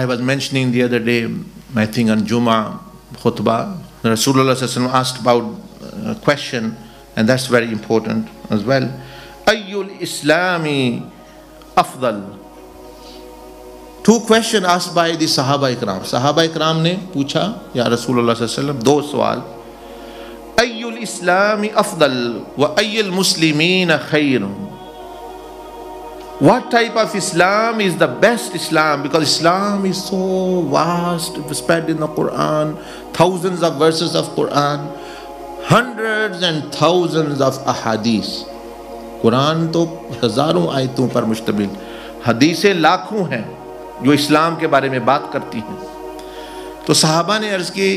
I was mentioning the other day, I think on Juma Khutbah, Rasulullah asked about a question, and that's very important as well. Ayyul Islami Afdal. Two questions asked by the Sahaba Ikram. Sahaba Ikram ne pucha, ya Rasulullah sallallahu alaihi wasallam, do sawal. Ayyul Islami Afdal wa ayyul Muslimina khairun. What type of Islam is the best Islam? Because Islam is so vast, spread in the Quran, thousands of verses of Quran, hundreds and thousands of ahadiths. Quran to hazaron ayaton par mushtamil, hadithes lakhon hain jo Islam ke bare mein baat karti hain. To sahaba ne arz ki,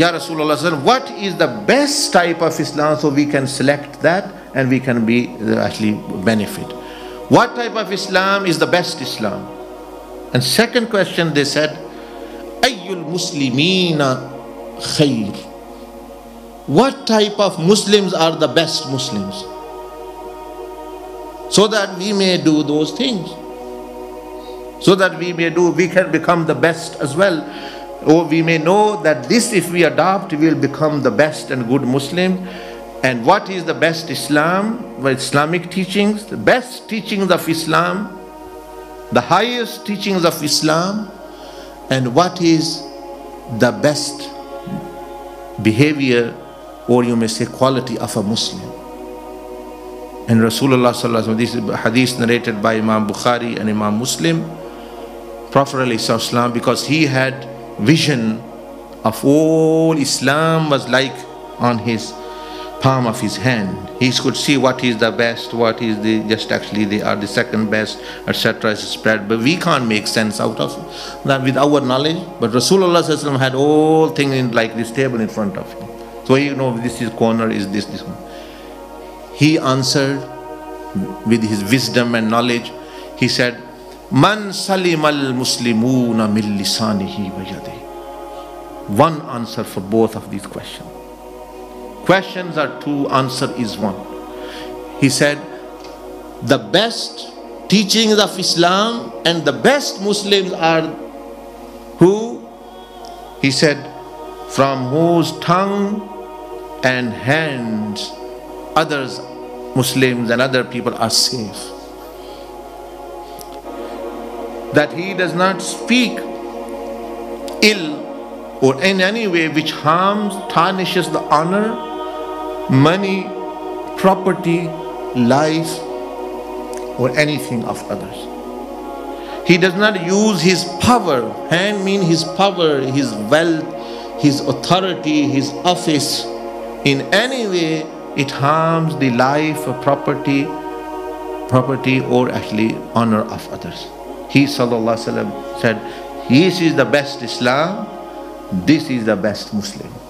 ya Rasulullah, what is the best type of Islam so we can select that and we can be actually benefit? What type of Islam is the best Islam? And second question they said, ayyul muslimina khair. What type of Muslims are the best Muslims? So that we may do those things. So that we can become the best as well. Or we may know that this, if we adopt, we will become the best and good Muslim. And what is the best Islam? Well, Islamic teachings, the best teachings of Islam, the highest teachings of Islam, and what is the best behavior, or you may say quality of a Muslim. And Rasulullah sallallahu alaihi wasallam, this hadith narrated by Imam Bukhari and Imam Muslim, Prophet ﷺ, because he had vision of all Islam was like on his palm of his hand. He could see what is the best, what is the just actually they are the second best, etc. is spread, but we can't make sense out of that with our knowledge. But Rasulullah had all things in like this table in front of him. So you know this is corner, is this, this one. He answered with his wisdom and knowledge. He said, Man salimal muslimuna min lisanihi wa yadihi. One answer for both of these questions. Questions are two, answer is one. He said, the best teachings of Islam and the best Muslims are who? He said, from whose tongue and hands others, Muslims and other people are safe. That he does not speak ill or in any way which harms, tarnishes the honor, money, property, life, or anything of others. He does not use his power, hand mean his power, his wealth, his authority, his office. In any way, it harms the life or property or actually honor of others. He sallallahu alaihi wasallam said, this is the best Islam, this is the best Muslim.